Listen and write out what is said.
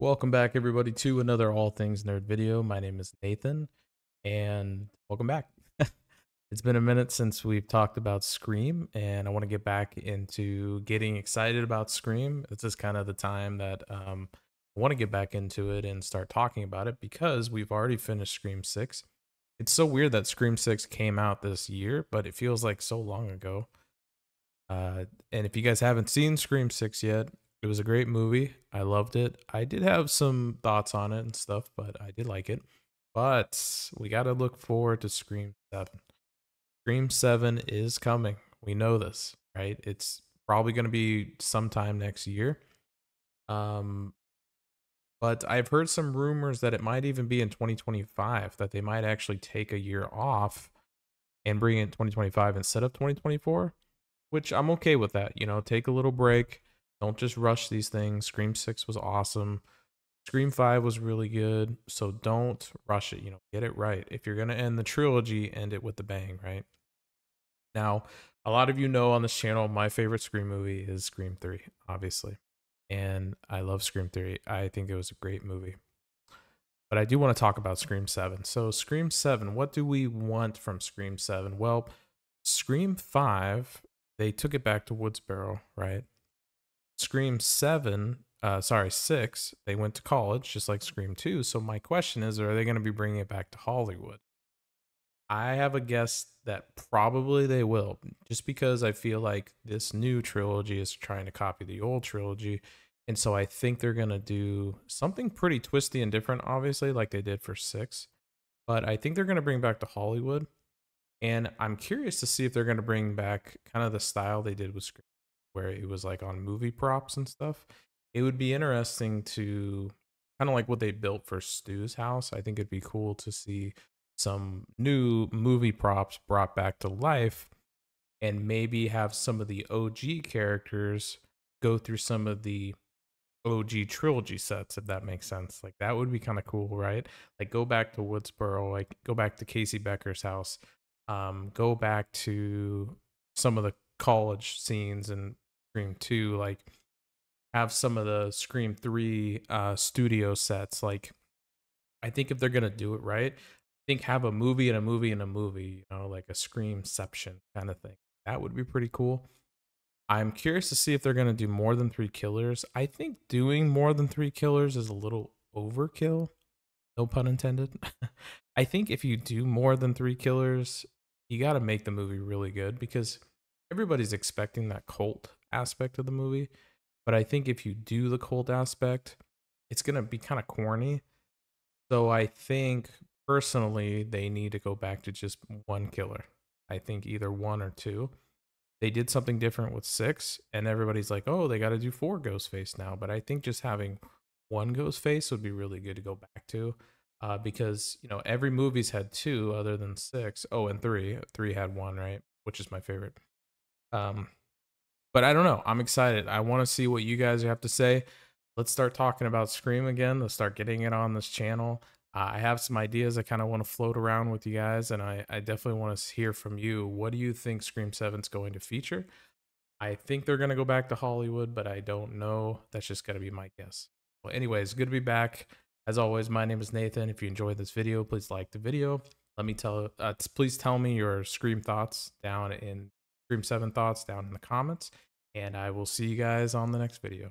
Welcome back, everybody, to another All Things Nerd video. My name is Nathan, and welcome back. It's been a minute since we've talked about SCREAM, and I want to get back into getting excited about SCREAM. This is kind of the time that I want to get back into it and start talking about it because we've already finished SCREAM 6. It's so weird that SCREAM 6 came out this year, but it feels like so long ago. And if you guys haven't seen SCREAM 6 yet, it was a great movie. I loved it. I did have some thoughts on it and stuff, but I did like it. But we got to look forward to Scream 7. Scream 7 is coming. We know this, right? It's probably going to be sometime next year. But I've heard some rumors that it might even be in 2025, that they might actually take a year off and bring in 2025 instead of 2024, which I'm okay with that. You know, take a little break. Don't just rush these things. Scream 6 was awesome. Scream 5 was really good. So don't rush it. You know, get it right. If you're going to end the trilogy, end it with a bang, right? Now, a lot of you know on this channel, my favorite Scream movie is Scream 3, obviously. And I love Scream 3. I think it was a great movie. But I do want to talk about Scream 7. So Scream 7, what do we want from Scream 7? Well, Scream 5, they took it back to Woodsboro, right? Scream 6, they went to college, just like Scream 2. So my question is, are they going to be bringing it back to Hollywood? I have a guess that probably they will, just because I feel like this new trilogy is trying to copy the old trilogy. And so I think they're going to do something pretty twisty and different, obviously, like they did for 6. But I think they're going to bring back to Hollywood. And I'm curious to see if they're going to bring back kind of the style they did with Scream, where it was like on movie props and stuff. It would be interesting to kind of like what they built for Stu's house. I think it'd be cool to see some new movie props brought back to life and maybe have some of the OG characters go through some of the OG trilogy sets, if that makes sense. Like that would be kind of cool, right? Like go back to Woodsboro, like go back to Casey Becker's house, go back to some of the college scenes and Scream 2, like have some of the Scream 3 studio sets. Like I think if they're gonna do it right, I think have a movie and a movie and a movie, you know, like a Screamception kind of thing. That would be pretty cool. I'm curious to see if they're gonna do more than 3 killers. I think doing more than 3 killers is a little overkill, no pun intended. I think if you do more than 3 killers, you gotta make the movie really good, because everybody's expecting that cult aspect of the movie. But I think if you do the cult aspect, it's going to be kind of corny. So I think personally, they need to go back to just 1 killer. I think either 1 or 2. They did something different with 6, and everybody's like, oh, they got to do 4 Ghostface now. But I think just having 1 Ghostface would be really good to go back to, because, you know, every movie's had 2 other than 6. Oh, and 3. 3 had 1, right? Which is my favorite. But I don't know. I'm excited. I want to see what you guys have to say. Let's start talking about Scream again. Let's start getting it on this channel. I have some ideas I kind of want to float around with you guys, and I definitely want to hear from you. What do you think Scream 7 is going to feature? I think they're going to go back to Hollywood, but I don't know. That's just going to be my guess. Well, anyways, good to be back. As always, my name is Nathan. If you enjoyed this video, please like the video. Please tell me your Scream thoughts down in Scream 7 thoughts down in the comments, and I will see you guys on the next video.